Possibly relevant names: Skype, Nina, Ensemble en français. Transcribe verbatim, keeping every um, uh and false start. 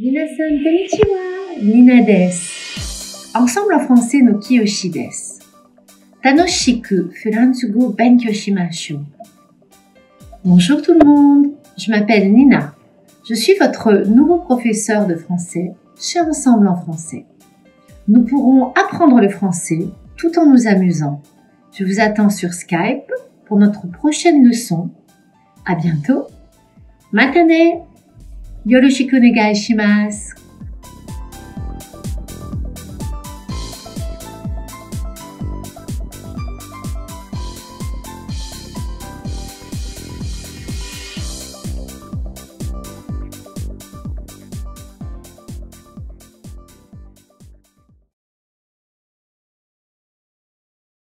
Minasan konnichiwa, Nina desu. Ensemble en français no kiyoshi desu. Tanoshiku furantsugo benkyo shimashou. Bonjour tout le monde, je m'appelle Nina. Je suis votre nouveau professeur de français chez Ensemble en français. Nous pourrons apprendre le français tout en nous amusant. Je vous attends sur Skype pour notre prochaine leçon. À bientôt. Matane! Yoroshiku onegai shimasu.